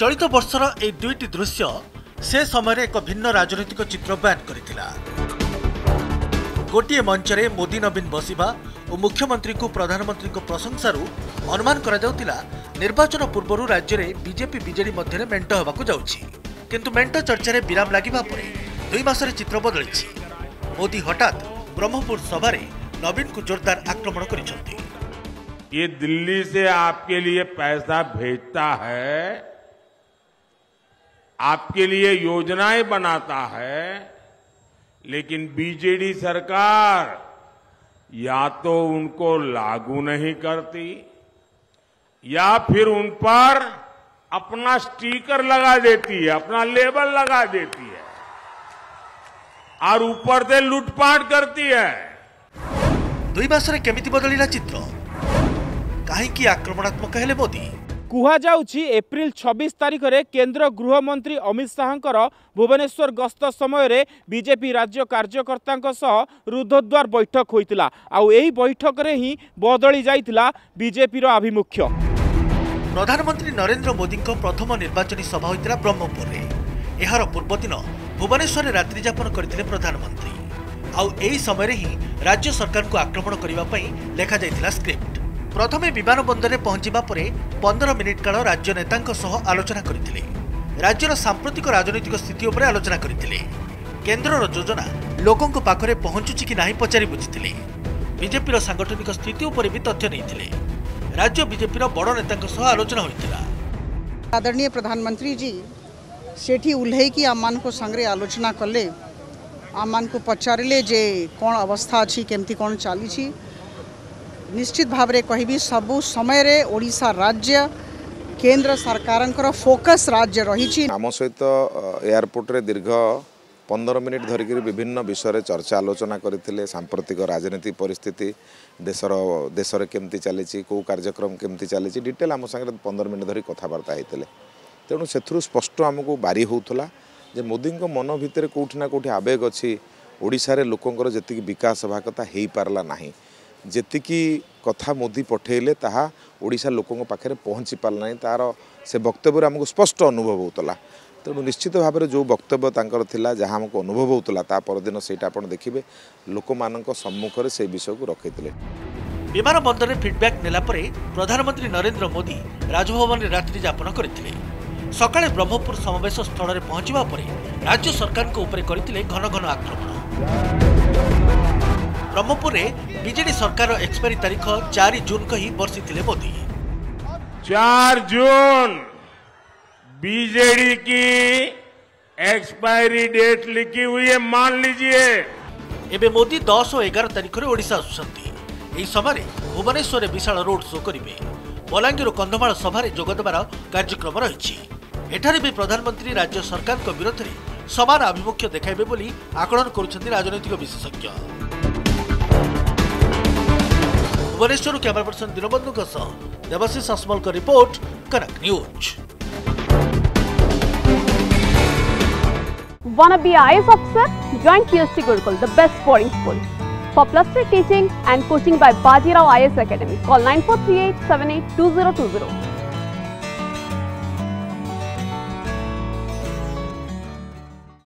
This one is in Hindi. चलित बर्षर ए दुईटी दृश्य से समय एक भिन्न राजनीतिक चित्र बयान करितिला। गोटे मंचरे मोदी नवीन बसिबा और मुख्यमंत्री को प्रधानमंत्री को प्रशंसारू अनुमान करा जाउतिला निर्वाचन पूर्व राज्य में बीजेपी बीजेडी मध्य मेट होगा जाऊँगी, किंतु मेट चर्चा विराम लगे दुई मसरे चित्र बदली। मोदी हठात ब्रह्मपुर सभारे नवीन को जोरदार आक्रमण करिसथि। ये दिल्ली से आपके लिए पैसा भेजता है, आपके लिए योजनाएं बनाता है, लेकिन बीजेडी सरकार या तो उनको लागू नहीं करती या फिर उन पर अपना स्टीकर लगा देती है, अपना लेबल लगा देती है और ऊपर से लूटपाट करती है। दुई मासरे केमिति बदलिला चित्र, कहीं आक्रमणात्मक हेले मोदी। कुहाजाउछि एप्रिल 26 तारिख रे केंद्र गृहमंत्री अमित शाहर भुवनेश्वर गस्त समय रे बीजेपी राज्य कार्यकर्ता सह रुद्धद्वार बैठक होइतिला। आउ एही बैठक रे ही बदली जाइतिला बीजेपी रो आभिमुख्य। प्रधानमंत्री नरेंद्र मोदी प्रथम निर्वाचन सभा होइतिला ब्रह्मपुर रे। एहार पूर्व दिन भुवनेश्वर रात्रि जापन करथिले प्रधानमंत्री। आउ एही समय रे ही राज्य सरकार को आक्रमण करिबा पई लेखा जाइतिला स्क्रिप्ट। प्रथमे विमान बंदर में पहुंचा पर 15 मिनिट काल राज्य नेता आलोचना करते, राज्यर सांप्रतिक राजनैतिक स्थिति उपर आलोचना करते, केन्द्र योजना लोकों पाखे पहुंचुची कि ना पचारि बुझी, बीजेपी सांगठनिक स्थिति उपर भी तथ्य नहीं, राज्य बीजेपी बड़ नेता आलोचना होता। आदरणीय प्रधानमंत्री जी सेठी उल्लेखी आम मान संगे आलोचना कले, आम मान पचारे जे कौन अवस्था अच्छी केमती कौन चली। निश्चित भाव रे कहि सबु समय रे ओडिशा राज्य केंद्र सरकारंकर फोकस राज्य रही। आम सहित एयरपोर्ट रे दीर्घ 15 मिनिट धरिक विभिन्न विषय चर्चा आलोचना करथिले। सांप्रतिक राजनीति परिस्थिति देशर केमती चली, को कार्यक्रम केमती चली, डिटेल आम संगे 15 मिनिट धरी कथबार्ता होते। तेणु सेथरु स्पष्ट आमको बारी होतला जे मोदी मन भितर कोठी ना कोठी आवेग अछि, ओडिशा रे लोकंकर जतिक विकास हवा कथा हेई पारला नाही, जेतिकी कथा मोदी पठेले ताहा ओडिशा लोकों पाखे पहुँची पारना, तार से वक्तव्य आमको स्पष्ट अनुभव होतला। तेणु निश्चित भाव में जो वक्तव्य तांकर थिला जहाँ आमको अनुभव होतला ता परदिन सेटा आपण देखिबे लोक मानक सम्मुखरे से विषय को रखिथिले। विमान बंदर में फिडबैक नेला परे प्रधानमंत्री नरेंद्र मोदी राजभवन में रात्रि यापन करथिले। सकाळे ब्रह्मपुर समावेश स्थल में पहुँचवा पर राज्य सरकार को ऊपर करथिले घन घन आक्रमण। ब्रह्मपुर में बीजेडी सरकार एक्सपायरी तारीख 4 जून को ही बरसी थे मोदी। 4 जून बीजेडी की एक्सपायरी डेट लिखी हुई है, मान लीजिए। एबे मोदी 10 और 11 तारीख रे ओडिशा आसुछंती। समय भुवनेश्वर विशाल रोड शो करेंगे। बलांगीर कंधमाल सभारे जोगदेबार कार्यक्रम रही। एठारे भी प्रधानमंत्री राज्य सरकार के विरोध में समान आभिमुख्य देखाइबे बोली आकलन करुछंती राजनैतिक विशेषज्ञ। भुवनेश्वर कैमरा पर्सन दीनबंधु देवाशीष असमल का रिपोर्ट, Kanak news. Wanna be IAS officer? Join TST Gurukul, the best boarding school for plus 3 teaching and coaching by Bajirao IAS Academy. Call 9438782020.